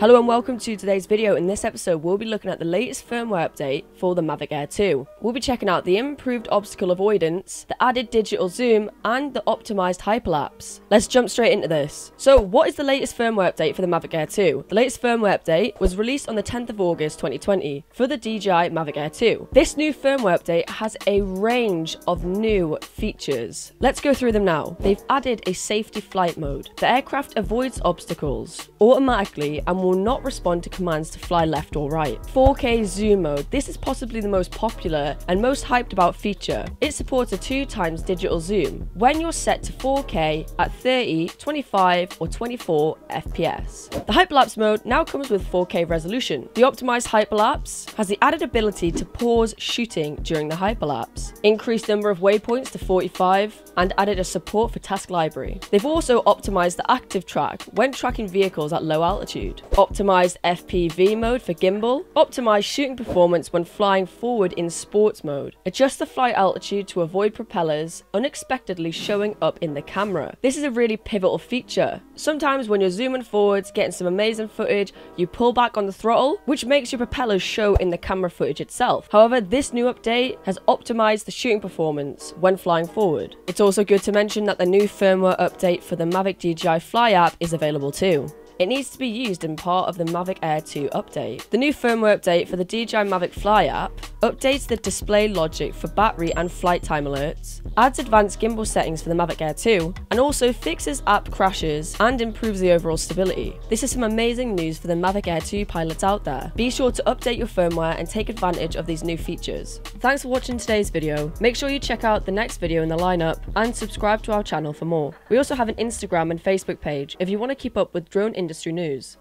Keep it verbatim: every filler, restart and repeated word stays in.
Hello and welcome to today's video. In this episode we'll be looking at the latest firmware update for the Mavic Air two. We'll be checking out the improved obstacle avoidance, the added digital zoom and the optimised hyperlapse. Let's jump straight into this. So what is the latest firmware update for the Mavic Air two? The latest firmware update was released on the tenth of August twenty twenty for the D J I Mavic Air two. This new firmware update has a range of new features. Let's go through them now. They've added a safety flight mode. The aircraft avoids obstacles automatically and will will not respond to commands to fly left or right. four K zoom mode. This is possibly the most popular and most hyped about feature. It supports a two times digital zoom when you're set to four K at thirty, twenty-five or twenty-four F P S. The hyperlapse mode now comes with four K resolution. The optimized hyperlapse has the added ability to pause shooting during the hyperlapse, increased number of waypoints to forty-five and added a support for task library. They've also optimized the active track when tracking vehicles at low altitude. Optimized F P V mode for gimbal, optimized shooting performance when flying forward in sports mode, adjust the flight altitude to avoid propellers unexpectedly showing up in the camera. This is a really pivotal feature. Sometimes when you're zooming forwards, getting some amazing footage, you pull back on the throttle, which makes your propellers show in the camera footage itself. However, this new update has optimized the shooting performance when flying forward. It's also good to mention that the new firmware update for the Mavic D J I Fly app is available too. It needs to be used in part of the Mavic Air two update. The new firmware update for the D J I Mavic Fly app updates the display logic for battery and flight time alerts, adds advanced gimbal settings for the Mavic Air two, and also fixes app crashes and improves the overall stability. This is some amazing news for the Mavic Air two pilots out there. Be sure to update your firmware and take advantage of these new features. Thanks for watching today's video. Make sure you check out the next video in the lineup and subscribe to our channel for more. We also have an Instagram and Facebook page if you want to keep up with drone industry news.